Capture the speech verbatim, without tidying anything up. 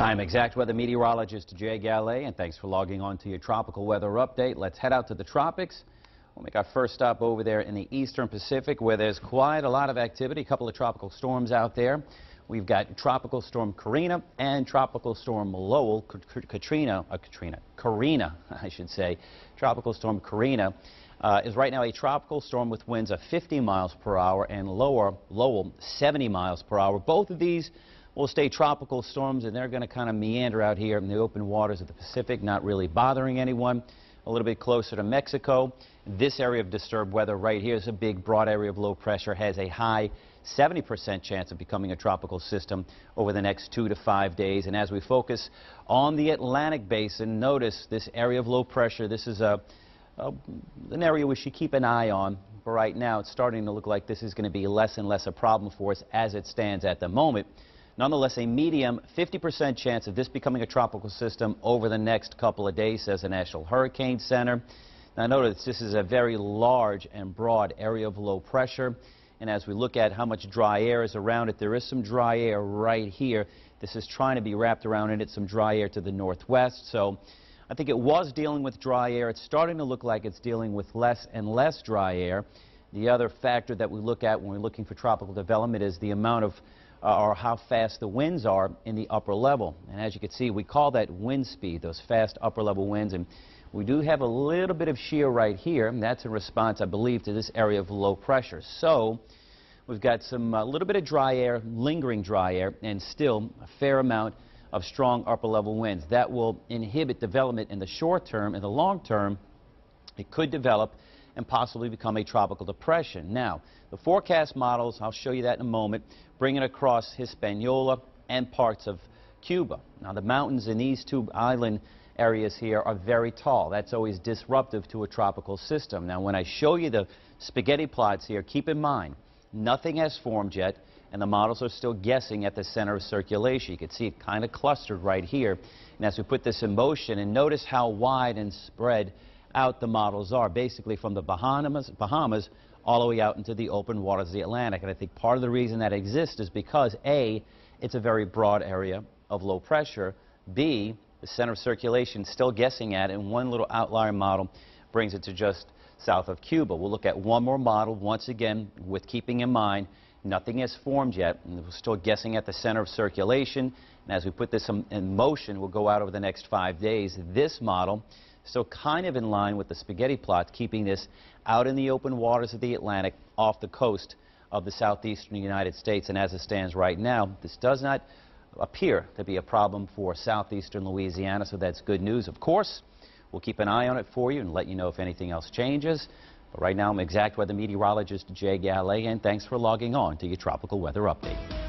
I'm Exact Weather meteorologist Jay Galley, and thanks for logging on to your tropical weather update. Let's head out to the tropics. We'll make our first stop over there in the eastern Pacific, where there's quite a lot of activity, a couple of tropical storms out there. We've got Tropical Storm Karina and Tropical Storm Lowell, Katrina, uh, Katrina, Karina, I should say. Tropical Storm Karina uh, is right now a tropical storm with winds of fifty miles per hour and lower, Lowell, seventy miles per hour. Both of these will stay tropical storms, and they're going to kind of meander out here in the open waters of the Pacific, not really bothering anyone. A little bit closer to Mexico, this area of disturbed weather right here is a big, broad area of low pressure, has a high seventy percent chance of becoming a tropical system over the next two to five days. And as we focus on the Atlantic basin, notice this area of low pressure. This is a, a an area we should keep an eye on. But right now, it's starting to look like this is going to be less and less a problem for us as it stands at the moment. Nonetheless, a medium fifty percent chance of this becoming a tropical system over the next couple of days, says the National Hurricane Center. Now, notice this is a very large and broad area of low pressure. And as we look at how much dry air is around it, there is some dry air right here. This is trying to be wrapped around in it, some dry air to the northwest. So I think it was dealing with dry air. It's starting to look like it's dealing with less and less dry air. The other factor that we look at when we're looking for tropical development is the amount of Uh, or how fast the winds are in the upper level. And as you can see, we call that wind speed, those fast upper level winds. And we do have a little bit of shear right here, and that's in response, I believe, to this area of low pressure. So we've got some uh, little bit of dry air, lingering dry air, and still a fair amount of strong upper level winds. That will inhibit development in the short term. In the long term, it could develop and possibly become a tropical depression. Now, the forecast models, I'll show you that in a moment, bring it across Hispaniola and parts of Cuba. Now, the mountains in these two island areas here are very tall. That's always disruptive to a tropical system. Now, when I show you the spaghetti plots here, keep in mind, nothing has formed yet, and the models are still guessing at the center of circulation. You can see it kind of clustered right here. And as we put this in motion, and notice how wide and spread out the models are, basically from the Bahamas, Bahamas all the way out into the open waters of the Atlantic. And I think part of the reason that exists is because A, it's a very broad area of low pressure, B, the center of circulation still guessing at it, and one little outlier model brings it to just south of Cuba. We'll look at one more model once again with keeping in mind nothing has formed yet, and we're still guessing at the center of circulation. And as we put this in motion, we'll go out over the next five days. This model so kind of in line with the spaghetti plots, keeping this out in the open waters of the Atlantic off the coast of the southeastern United States. And as it stands right now, this does not appear to be a problem for southeastern Louisiana, so that's good news. Of course, we'll keep an eye on it for you and let you know if anything else changes. But right now, I'm Exact Weather meteorologist Jay Galley, and thanks for logging on to your tropical weather update.